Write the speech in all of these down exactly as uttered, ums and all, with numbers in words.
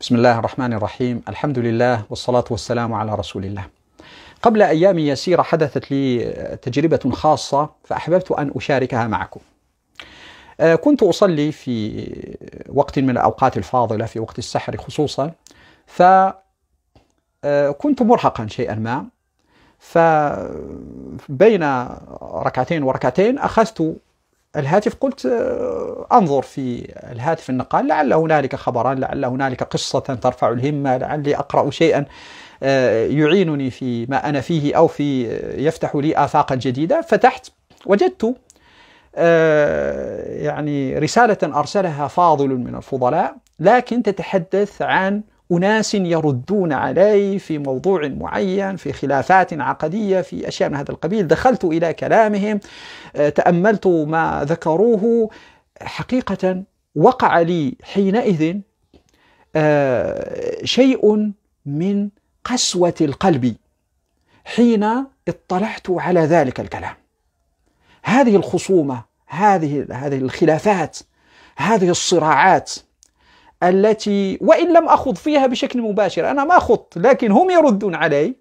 بسم الله الرحمن الرحيم. الحمد لله والصلاة والسلام على رسول الله. قبل أيام يسيرة حدثت لي تجربة خاصة فأحببت أن أشاركها معكم. كنت أصلي في وقت من الأوقات الفاضلة في وقت السحر خصوصا، فكنت مرهقا شيئا ما، فبين ركعتين وركعتين أخذت الهاتف، قلت أنظر في الهاتف النقال لعل هنالك خبرا، لعل هنالك قصة ترفع الهمة، لعلي أقرأ شيئا يعينني في ما أنا فيه أو في يفتح لي آفاقا جديدة. فتحت وجدت يعني رسالة أرسلها فاضل من الفضلاء، لكن تتحدث عن أناس يردون علي في موضوع معين، في خلافات عقدية، في أشياء من هذا القبيل. دخلت إلى كلامهم، تأملت ما ذكروه، حقيقة وقع لي حينئذ شيء من قسوة القلب حين اطلعت على ذلك الكلام. هذه الخصومة، هذه هذه الخلافات، هذه الصراعات التي وإن لم أخض فيها بشكل مباشر، أنا ما خضت، لكن هم يردون علي.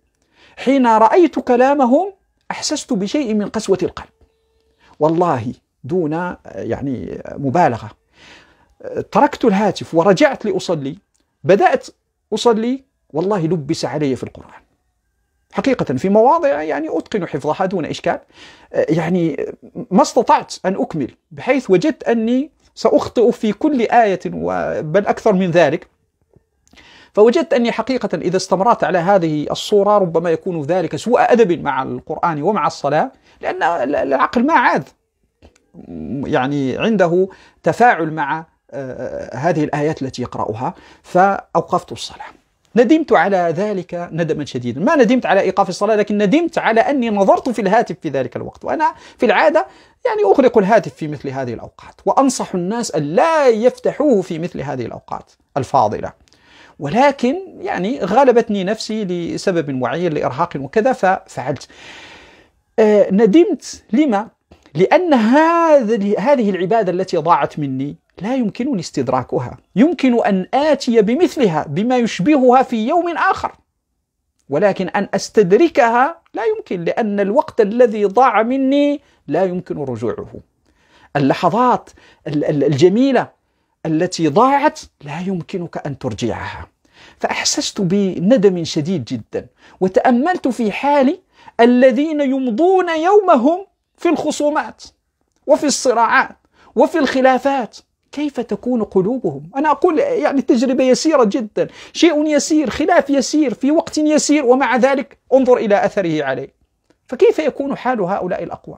حين رأيت كلامهم أحسست بشيء من قسوة القلب، والله دون يعني مبالغة. تركت الهاتف ورجعت لأصلي، بدأت أصلي، والله لبس علي في القرآن حقيقة، في مواضع يعني أتقن حفظها دون إشكال، يعني ما استطعت أن أكمل، بحيث وجدت أني سأخطئ في كل آية بل أكثر من ذلك. فوجدت أني حقيقة إذا استمرت على هذه الصورة ربما يكون ذلك سوء أدب مع القرآن ومع الصلاة، لأن العقل ما عاد يعني عنده تفاعل مع هذه الآيات التي يقرأها. فأوقفت الصلاة، ندمت على ذلك ندما شديدا. ما ندمت على إيقاف الصلاة، لكن ندمت على أني نظرت في الهاتف في ذلك الوقت، وأنا في العادة يعني أغلق الهاتف في مثل هذه الأوقات، وأنصح الناس أن لا يفتحوه في مثل هذه الأوقات الفاضلة، ولكن يعني غلبتني نفسي لسبب معين، لإرهاق وكذا، ففعلت. آه ندمت. لما؟ لأن هذه العبادة التي ضاعت مني لا يمكنني استدراكها، يمكن أن آتي بمثلها بما يشبهها في يوم آخر، ولكن أن أستدركها لا يمكن، لأن الوقت الذي ضاع مني لا يمكن رجوعه. اللحظات الجميلة التي ضاعت لا يمكنك أن ترجعها. فأحسست بندم شديد جدا، وتأملت في حالي الذين يمضون يومهم في الخصومات وفي الصراعات وفي الخلافات، كيف تكون قلوبهم؟ أنا أقول يعني تجربة يسيرة جدا، شيء يسير، خلاف يسير في وقت يسير، ومع ذلك انظر إلى أثره عليه. فكيف يكون حال هؤلاء الأقوام؟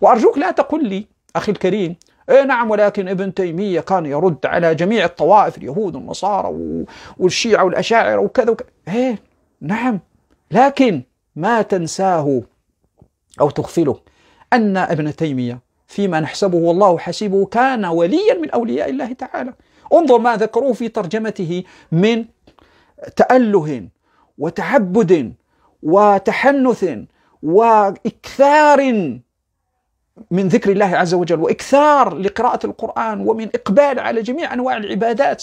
وأرجوك لا تقل لي أخي الكريم إيه نعم، ولكن ابن تيمية كان يرد على جميع الطوائف، اليهود والنصارى والشيعة والأشاعرة وكذا وكذا. إيه نعم، لكن ما تنساه أو تغفله أن ابن تيمية فيما نحسبه والله حسيبه كان وليا من أولياء الله تعالى. انظر ما ذكروه في ترجمته من تأله وتعبد وتحنث وإكثار من ذكر الله عز وجل، وإكثار لقراءة القرآن، ومن إقبال على جميع أنواع العبادات.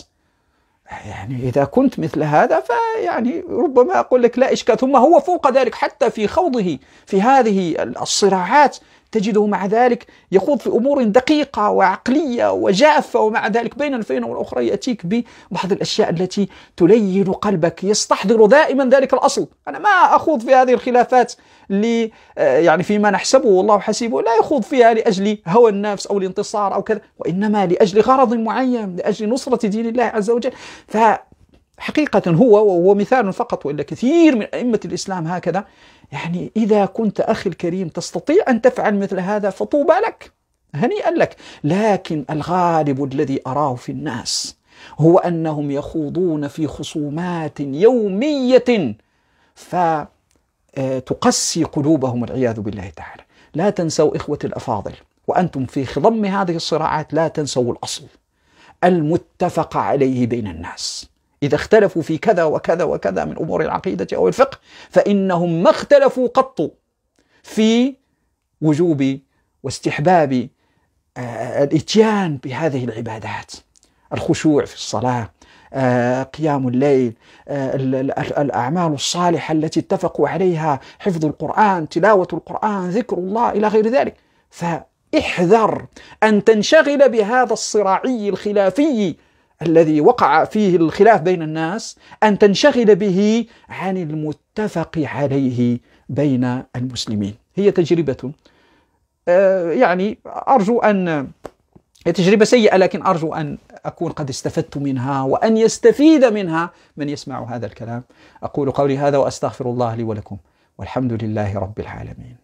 يعني إذا كنت مثل هذا فيعني ربما أقول لك لا إشكال. ثم هو فوق ذلك حتى في خوضه في هذه الصراعات تجده مع ذلك يخوض في أمور دقيقة وعقلية وجافة، ومع ذلك بين الفين والأخرى يأتيك ببعض الأشياء التي تلين قلبك، يستحضر دائما ذلك الأصل. أنا ما أخوض في هذه الخلافات لي يعني فيما نحسبه والله حسيبه، لا يخوض فيها لأجل هوى النفس أو الانتصار أو كذا، وإنما لأجل غرض معين، لأجل نصرة دين الله عز وجل. فحقيقة هو وهو مثال فقط، وإلا كثير من أئمة الإسلام هكذا. يعني إذا كنت أخي الكريم تستطيع أن تفعل مثل هذا فطوبى لك، هنيئا لك. لكن الغالب الذي أراه في الناس هو أنهم يخوضون في خصومات يومية فتقسي قلوبهم العياذ بالله تعالى. لا تنسوا إخوة الأفاضل، وأنتم في خضم هذه الصراعات لا تنسوا الأصل المتفق عليه بين الناس. إذا اختلفوا في كذا وكذا وكذا من أمور العقيدة أو الفقه، فإنهم ما اختلفوا قط في وجوب واستحباب الإتيان بهذه العبادات، الخشوع في الصلاة، قيام الليل، الأعمال الصالحة التي اتفقوا عليها، حفظ القرآن، تلاوة القرآن، ذكر الله، إلى غير ذلك. فاحذر أن تنشغل بهذا الصراعي الخلافي الذي وقع فيه الخلاف بين الناس، أن تنشغل به عن المتفق عليه بين المسلمين. هي تجربة يعني أرجو أن هي تجربة سيئة، لكن أرجو أن أكون قد استفدت منها وأن يستفيد منها من يسمع هذا الكلام. أقول قولي هذا وأستغفر الله لي ولكم، والحمد لله رب العالمين.